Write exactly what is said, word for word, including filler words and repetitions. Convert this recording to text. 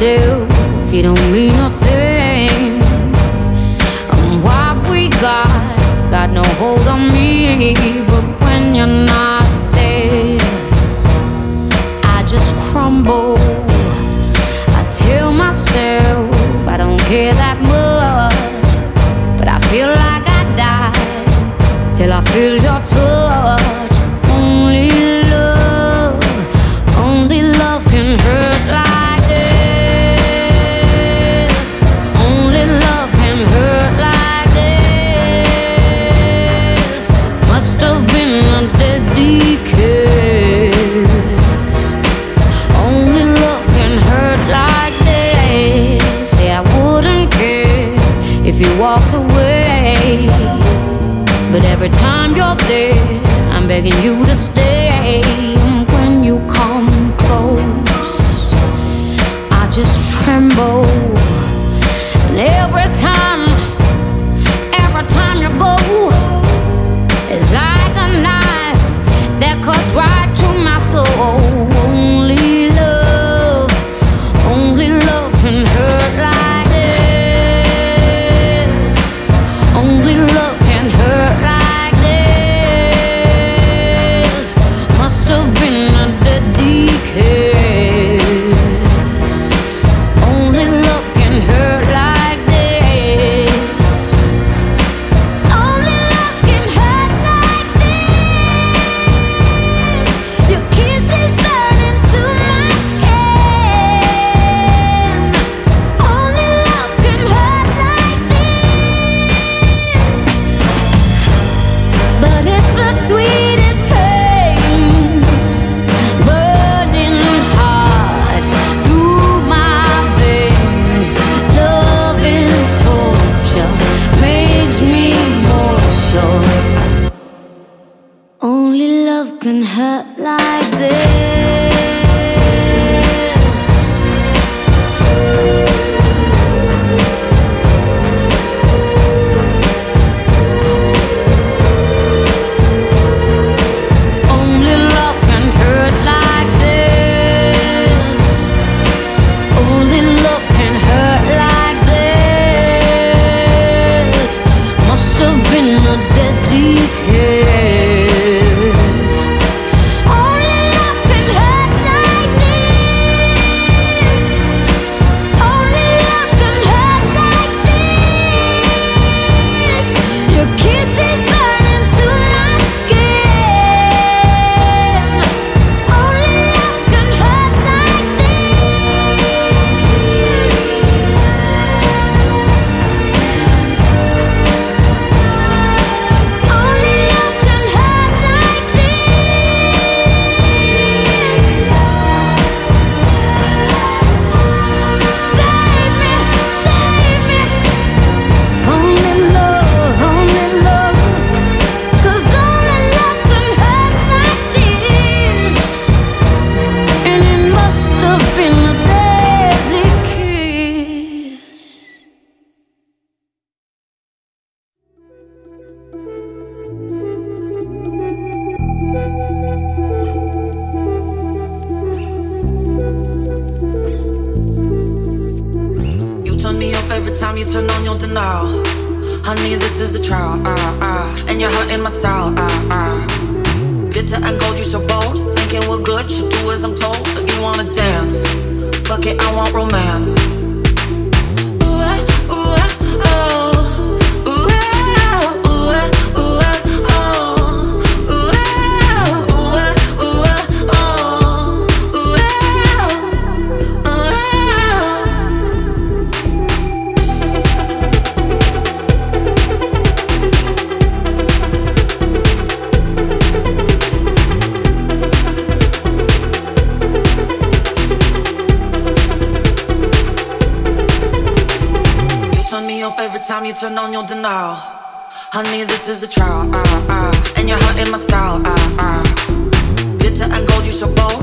yourself if you don't mean nothing. And what we got, got no hold on me. But when you're not there, I just crumble. I tell myself I don't care that much, but I feel like I die till I feel your touch. Only love, only love can hurt like this. Only love can hurt like this. Must have been a deadly kiss. Only love can hurt like this. Say I wouldn't care if you walked away, but every time you're there, I'm begging you to stay. And when you come close, I just tremble. And every time, every time you go, it's like a knife that cuts right to my soul. Only love, only love can hurt like this. Only love can hurt like this. Only love can hurt like this. Only love can hurt like this. Only love can hurt like this. Must have been a deadly kiss. You turn on your denial, honey. This is a trial, uh, uh, and you're hurting my style, uh, uh. Bitter and gold, you so bold, thinking we're good. You do as I'm told. You wanna dance? Fuck it, I want romance. Every time you turn on your denial, honey, this is a trial, uh, uh, and you're hurting my style, uh, uh. Bitter and gold, you so bold,